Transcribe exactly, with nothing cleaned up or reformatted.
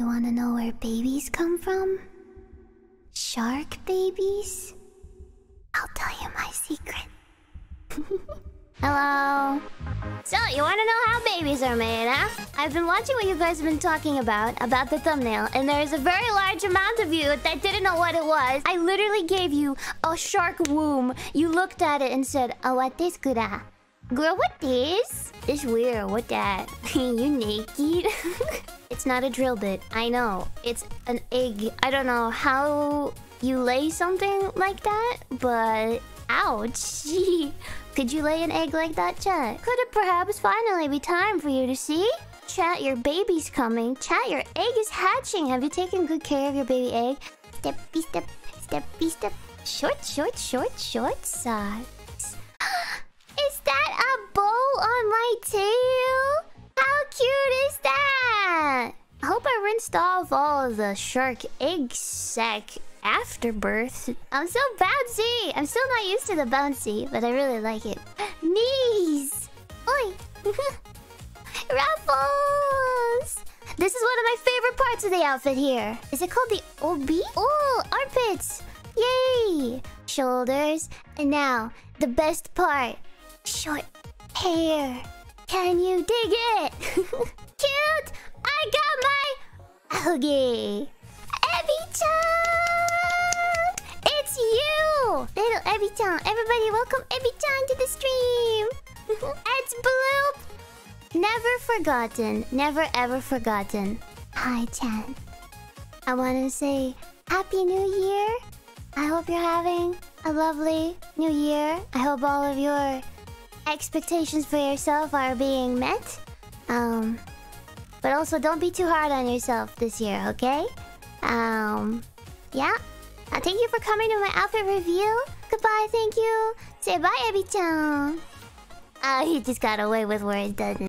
You wanna know where babies come from? Shark babies? I'll tell you my secret. Hello. So, you wanna know how babies are made, huh? I've been watching what you guys have been talking about, about the thumbnail, and there's a very large amount of you that didn't know what it was. I literally gave you a shark womb. You looked at it and said, "Oh, what this good at? Girl, what this? This weird, what that? You naked?" It's not a drill bit, I know. It's an egg. I don't know how you lay something like that, but... ouch! Could you lay an egg like that, chat? Could it perhaps finally be time for you to see? Chat, your baby's coming. Chat, your egg is hatching. Have you taken good care of your baby egg? Step-by step, step-by step. Short, short, short, short socks. Is that a bow on my tail? How cute is that? I hope I rinsed off all of the shark egg sack after birth. I'm so bouncy. I'm still not used to the bouncy, but I really like it. Knees. Oi. Ruffles. This is one of my favorite parts of the outfit here. Is it called the obi? Oh, armpits. Yay. Shoulders. And now, the best part. Short hair. Can you dig it? Cute. I got my algae! Ebi-chan! It's you! Little Ebi-chan. Everybody welcome Ebi-chan to the stream! It's Bloop! Never forgotten. Never ever forgotten. Hi, Chan. I want to say Happy New Year. I hope you're having a lovely New Year. I hope all of your expectations for yourself are being met. Um... But also, don't be too hard on yourself this year, okay? Um, yeah. Uh, thank you for coming to my outfit review. Goodbye, thank you. Say bye, Ebi-chan. Oh, he just got away with words, doesn't he?